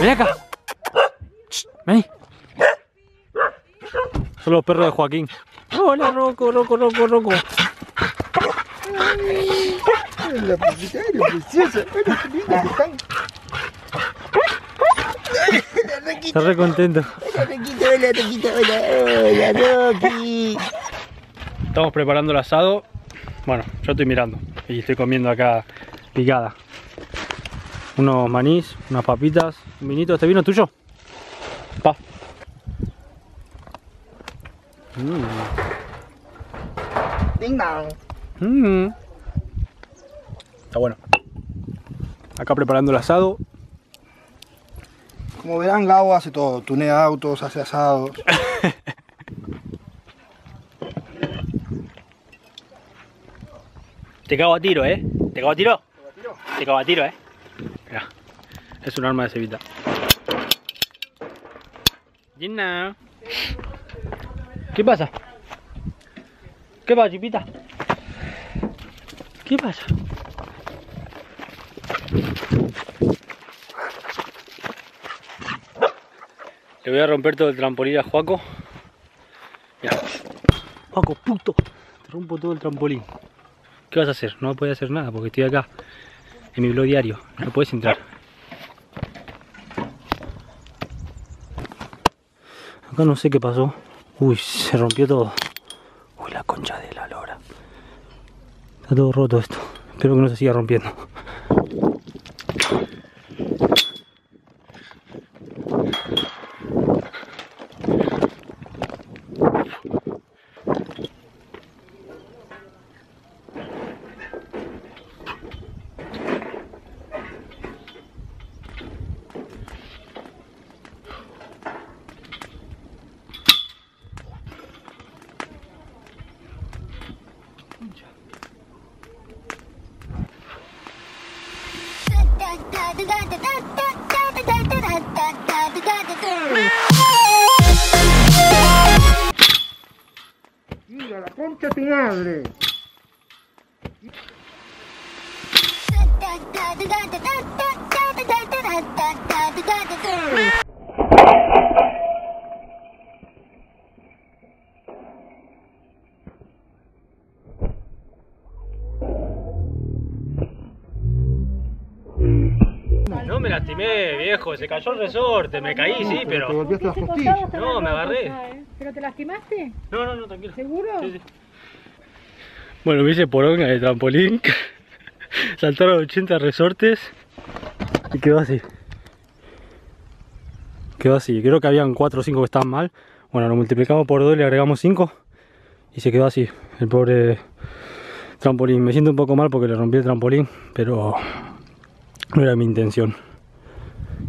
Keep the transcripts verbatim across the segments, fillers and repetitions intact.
Ven acá. Shh, ven. Son los perros de Joaquín. Hola, Rocco, Rocco, Rocco, Rocco. La preciosa. Está re contento. Estamos preparando el asado. Bueno, yo estoy mirando y estoy comiendo acá picada. Unos manís, unas papitas, un vinito. ¿Este vino es tuyo? Pa. Mm. Mm. Está bueno. Acá preparando el asado. Como verán, Lau hace todo, tunea autos, hace asados. Te cago a tiro, ¿eh? ¿Te cago a tiro? Te cago a tiro, ¿eh? Mirá, es un arma de cevita. Gina. ¿Qué pasa? ¿Qué pasa, chipita? ¿Qué pasa? Le voy a romper todo el trampolín a Joaco. Mirá. Joaco, puto. Te rompo todo el trampolín. ¿Qué vas a hacer? No puedes hacer nada porque estoy acá. En mi blog diario. No puedes entrar. Acá no sé qué pasó. Uy, se rompió todo. Uy, la concha de la lora. Está todo roto esto. Espero que no se siga rompiendo. Mira la concha te abre. No me lastimé, viejo, se cayó el resorte, me caí, sí, pero... ¿Te golpeaste las costillas? No, me agarré. ¿Pero te lastimaste? No, no, no, tranquilo. ¿Seguro? Sí, sí. Bueno, me hice poronga de trampolín. Saltaron ochenta resortes y quedó así. Quedó así, creo que habían cuatro o cinco que estaban mal. Bueno, lo multiplicamos por dos, le agregamos cinco y se quedó así, el pobre trampolín. Me siento un poco mal porque le rompí el trampolín, pero... no era mi intención.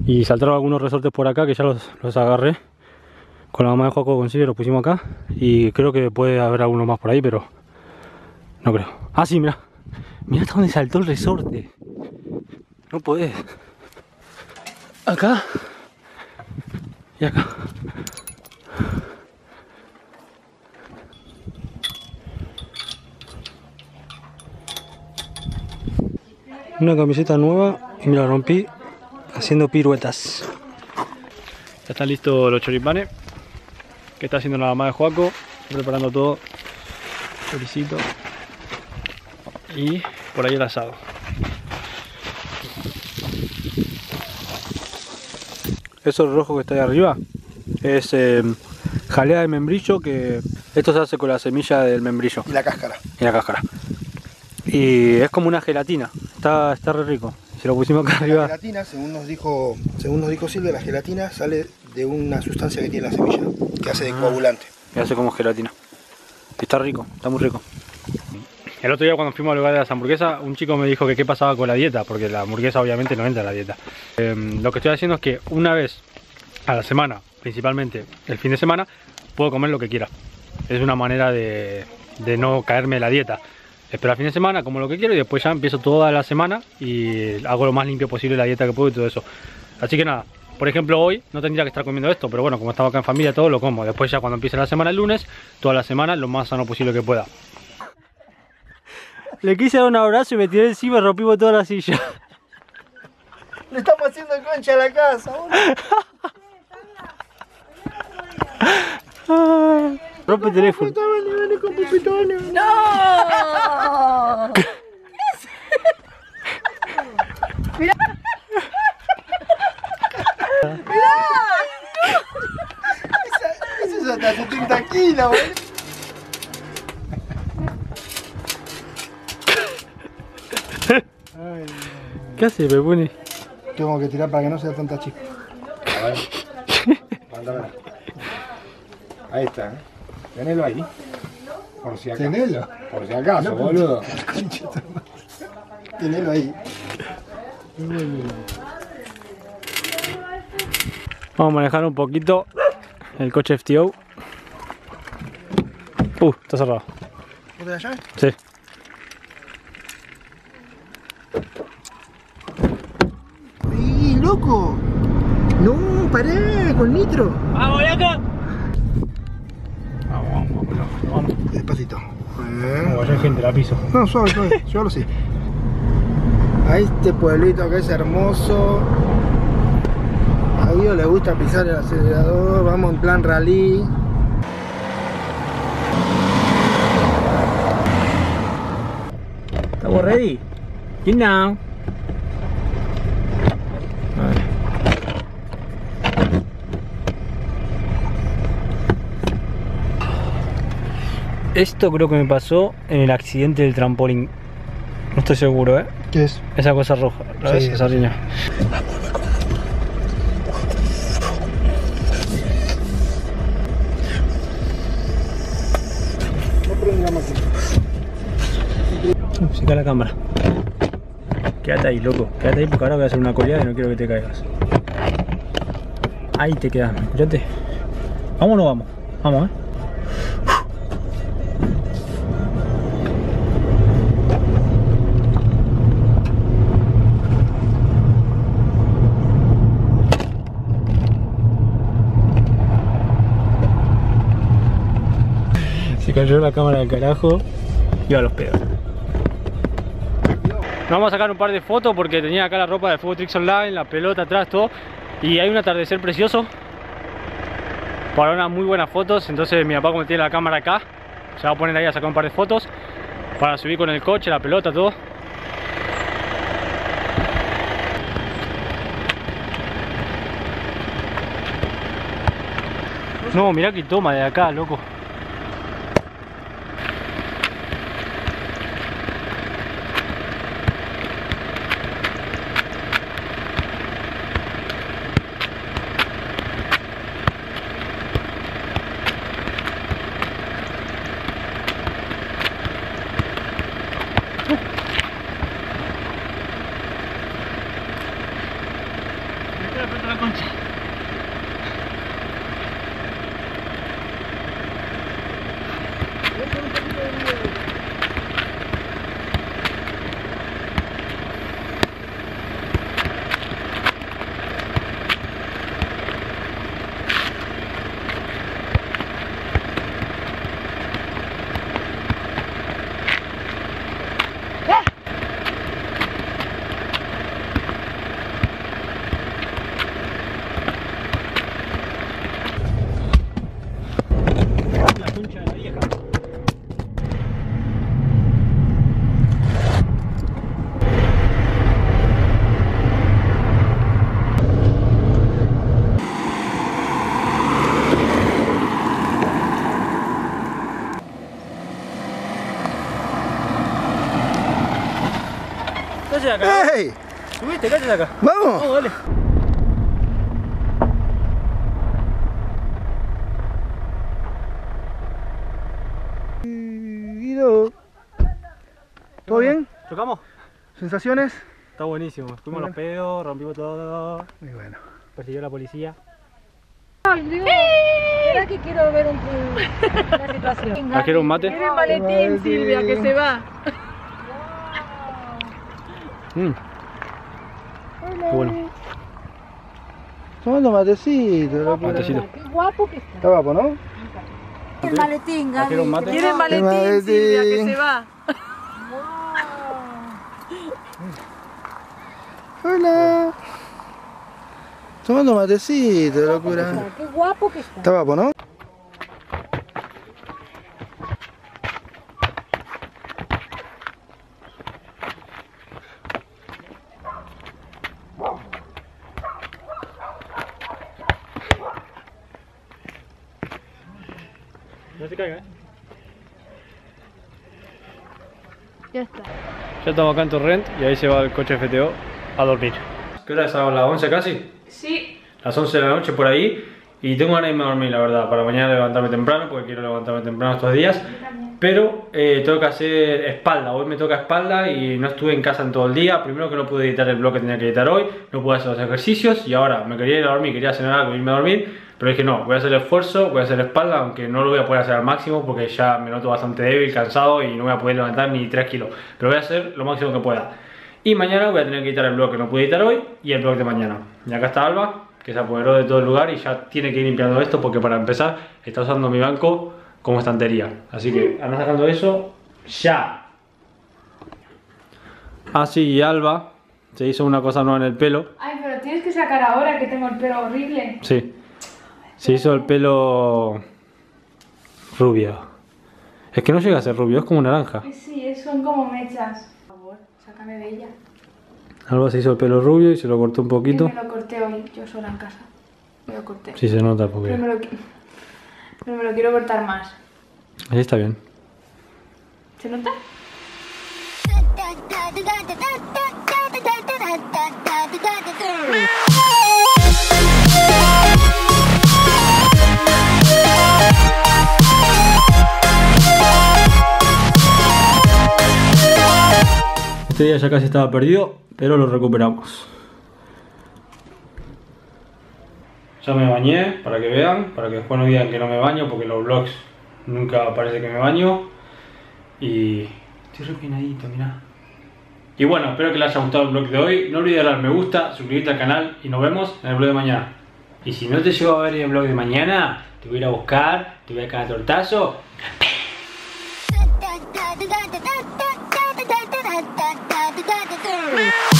Y saltaron algunos resortes por acá que ya los, los agarré. Con la mamá de Joaco, con Silvia, los pusimos acá. Y creo que puede haber alguno más por ahí, pero no creo. Ah, sí, mirá. Mirá hasta dónde saltó el resorte. No podés. Acá. Y acá. Una camiseta nueva. Y me la rompí haciendo piruetas. Ya están listos los choripanes que está haciendo la mamá de Joaco. Preparando todo. Choricito. Y por ahí el asado. Eso rojo que está ahí arriba es eh, jalea de membrillo, que esto se hace con la semilla del membrillo. Y la cáscara. Y la cáscara. Y es como una gelatina. Está, está re rico. Se lo pusimos acá arriba. La gelatina, según nos dijo, según nos dijo Silvia, la gelatina sale de una sustancia que tiene la semilla, que hace de coagulante. Que hace como gelatina. Está rico, está muy rico. El otro día cuando fuimos al lugar de las hamburguesas, un chico me dijo que qué pasaba con la dieta, porque la hamburguesa obviamente no entra en la dieta. Eh, lo que estoy haciendo es que una vez a la semana, principalmente el fin de semana, puedo comer lo que quiera. Es una manera de, de no caerme de la dieta. Espero a fin de semana, como lo que quiero, y después ya empiezo toda la semana y hago lo más limpio posible la dieta que puedo y todo eso. Así que nada, Por ejemplo, hoy no tendría que estar comiendo esto, pero bueno, como estamos acá en familia, todo lo como. Después ya cuando empiece la semana el lunes, toda la semana lo más sano posible que pueda. Le quise dar un abrazo y me tiré encima y rompimos toda la silla. Le estamos haciendo concha a la casa, boludo. Rompe el teléfono. ¡No! Mirá. ¡Mirá! ¡No! Eso ya está setenta kilos, boludo. ¿Qué hace, Pepuni? Tengo que tirar para que no sea tanta chispa. A ver. Mándamela. Ahí está, ¿eh? Tenelo ahí. Por si acaso. Tenelo. Por si acaso, no, boludo. Tenelo ahí. Vamos a manejar un poquito el coche F T O. Uh, está cerrado. ¿Vos te la llave? Sí. ¡Sí, loco! ¡No, pará! ¡Con nitro! ¡Vamos, loco! Vamos, vamos, loco. Vamos. Despacito. No vaya gente, la piso. No, suave, suave. Yo lo sé. A este pueblito que es hermoso. A Dios le gusta pisar el acelerador. Vamos en plan rally. ¿Estamos ready? You know. Esto creo que me pasó en el accidente del trampolín. No estoy seguro, ¿eh? ¿Qué es? Esa cosa roja, ¿la ves? Esa línea. Se cae la cámara. Quédate ahí, loco. Quédate ahí porque ahora voy a hacer una colada y no quiero que te caigas. Ahí te quedas, mirate. ¿Vamos o no vamos? Vamos, ¿eh? Cayó la cámara del carajo y a los pedos. Nos vamos a sacar un par de fotos porque tenía acá la ropa de Football Tricks Online, la pelota atrás, todo. Y hay un atardecer precioso para unas muy buenas fotos. Entonces mi papá, como tiene la cámara acá, se va a poner ahí a sacar un par de fotos para subir con el coche, la pelota, todo. No, mirá que toma de acá, loco. ¡Ey! Subiste, cállate acá. ¡Vamos! Vamos, dale. ¿Todo bien? ¿Chocamos? ¿Sensaciones? Está buenísimo. Fuimos los pedos, rompimos todo. Muy bueno. Persiguió la policía. Digo, ¿será que quiero ver un, una situación? ¿Quiero un mate? Tiene maletín, Silvia, que se va. Mm. Qué bueno. Tomando matecito. Qué guapo, matecito. Qué guapo que está. Está guapo, ¿no? El maletín, Gaby. Tiene el maletín, maletín, Silvia, que se va. Hola. Tomando matecito, qué locura. Guapo está, qué guapo que está. Está guapo, ¿no? No se caiga, ¿eh? Ya está. Ya estamos acá en Torrent y ahí se va el coche F T O a dormir. ¿Qué hora es ahora? ¿Las once casi? Sí. Las once de la noche por ahí. Y tengo ganas de irme a dormir, la verdad, para mañana levantarme temprano, porque quiero levantarme temprano estos días. Pero eh, tengo que hacer espalda, hoy me toca espalda y no estuve en casa en todo el día. Primero que no pude editar el blog que tenía que editar hoy, no pude hacer los ejercicios y ahora me quería ir a dormir, quería cenar algo, irme a dormir. Pero dije no, voy a hacer el esfuerzo, voy a hacer espalda, aunque no lo voy a poder hacer al máximo porque ya me noto bastante débil, cansado y no voy a poder levantar ni tres kilos. Pero voy a hacer lo máximo que pueda. Y mañana voy a tener que editar el blog que no pude editar hoy y el blog de mañana. Y acá está Alba, que se apoderó de todo el lugar y ya tiene que ir limpiando esto porque para empezar está usando mi banco como estantería. Así que anda sacando eso ya. Ah sí, y Alba se hizo una cosa nueva en el pelo. Ay, pero tienes que sacar ahora que tengo el pelo horrible. Sí, se hizo el pelo rubio. Es que no llega a ser rubio, es como naranja. Sí, son como mechas. Por favor, sácame de ella. Alba se hizo el pelo rubio y se lo cortó un poquito. Yo me lo corté hoy, yo sola en casa. Me lo corté. Sí, se nota porque... Pero me lo, pero me lo quiero cortar más. Ahí está bien. ¿Se nota? Este día ya casi estaba perdido, pero lo recuperamos. Ya me bañé, para que vean, para que después no digan que no me baño, porque en los vlogs nunca parece que me baño. Y... estoy repinadito, mirá. Y bueno, espero que les haya gustado el vlog de hoy. No olvides darle al me gusta, suscribirte al canal y nos vemos en el vlog de mañana. Y si no te llego a ver en el vlog de mañana, te voy a ir a buscar, te voy a caer a tortazo. Meow.